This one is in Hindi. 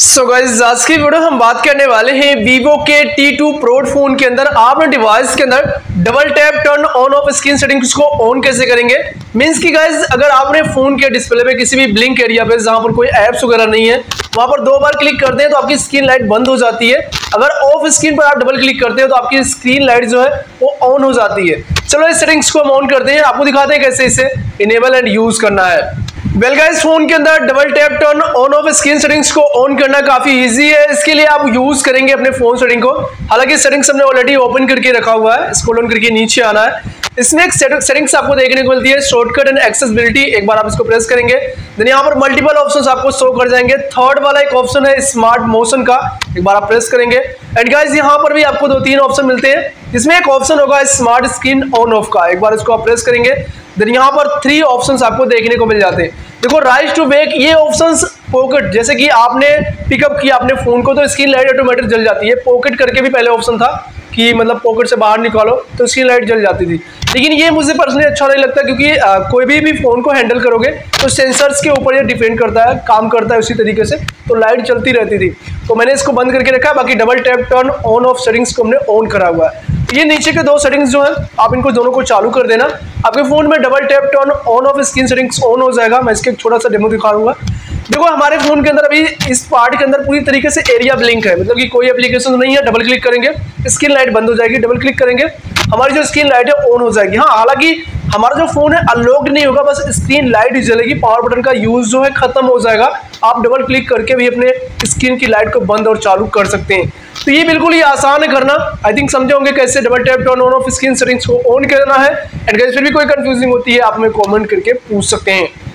सो गाइस आज की वीडियो हम बात करने वाले हैं Vivo के T2 Pro फोन के अंदर आप डिवाइस के अंदर double tap turn on off screen settings को ऑन कैसे करेंगे। मींस कि गाइस अगर आपने फोन के डिस्प्ले पे किसी भी ब्लिंक एरिया पे जहां पर कोई एप्स वगैरह नहीं है वहां पर दो बार क्लिक करते हैं तो आपकी स्क्रीन लाइट बंद हो जाती है। अगर ऑफ स्क्रीन पर आप डबल क्लिक करते हैं तो आपकी स्क्रीन लाइट जो है वो ऑन हो जाती है। चलो इस सेटिंग्स को हम ऑन करते हैं, आपको दिखाते हैं कैसे इसे इनेबल एंड यूज करना है। वेल गाइस फोन के अंदर double tap turn on off screen settings को ऑन करना काफी इजी है। इसके लिए आप यूज करेंगे अपने फोन सेटिंग को, हालांकि सेटिंग्स हमने ऑलरेडी ओपन करके रखा हुआ है, स्क्रॉल ऑन करके नीचे आना है। इसमें एक सेटिंग्स आपको देखने को मिलती है शॉर्टकट एंड एक्सेसिबिलिटी, एक बार आप इसको प्रेस करेंगे देन यहाँ पर मल्टीपल ऑप्शंस आपको शो कर जाएंगे। थर्ड वाला एक ऑप्शन है स्मार्ट मोशन का, एक बार आप प्रेस करेंगे एंड गाइज यहाँ पर भी आपको दो तीन ऑप्शन मिलते हैं। इसमें एक ऑप्शन होगा स्मार्ट स्क्रीन ऑन ऑफ का, एक बार इसको आप प्रेस करेंगे देन यहाँ पर थ्री ऑप्शंस आपको देखने को मिल जाते हैं। देखो राइज टू बैक ये ऑप्शंस पॉकेट, जैसे कि आपने पिकअप किया अपने फोन को तो स्क्रीन लाइट ऑटोमेटिक जल जाती है। पॉकेट करके भी पहले ऑप्शन था कि मतलब पॉकेट से बाहर निकालो तो स्क्रीन लाइट जल जाती थी, लेकिन ये मुझे पर्सनली अच्छा नहीं लगता क्योंकि कोई भी फोन को हैंडल करोगे तो सेंसर्स के ऊपर ये डिपेंड करता है, काम करता है उसी तरीके से, तो लाइट चलती रहती थी तो मैंने इसको बंद करके रखा है। बाकी double tap turn on off settings को हमने ऑन करा हुआ है। ये नीचे के दो सेटिंग्स जो है आप इनको दोनों को चालू कर देना, आपके फोन में double tap turn on off screen settings on हो जाएगा। मैं इसके एक छोटा सा डेमो दिखाऊंगा। देखो हमारे फोन के अंदर अभी इस पार्ट के अंदर पूरी तरीके से एरिया ब्लिंक है, मतलब कि कोई एप्लीकेशन नहीं है। डबल क्लिक करेंगे स्क्रीन लाइट बंद हो जाएगी, डबल क्लिक करेंगे हमारी जो स्क्रीन लाइट है ऑन हो जाएगी। हाँ हालांकि हमारा जो फोन है अनलॉक्ड नहीं होगा, बस स्क्रीन लाइट जलेगी, पावर बटन का यूज जो है खत्म हो जाएगा। आप डबल क्लिक करके भी अपने स्क्रीन की लाइट को बंद और चालू कर सकते हैं। तो ये बिल्कुल ही आसान है करना। आई थिंक समझे होंगे कैसे double tap turn on off screen settings को ऑन करना है। एंड गाइस फिर भी कोई कंफ्यूजिंग होती है आप हमें कमेंट करके पूछ सकते हैं।